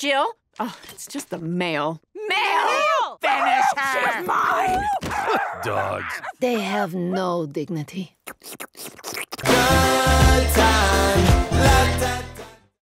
Jill? Oh, it's just the mail. Mail! Finish her! She's mine! Dogs. They have no dignity.